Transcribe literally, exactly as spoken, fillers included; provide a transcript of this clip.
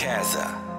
Casa.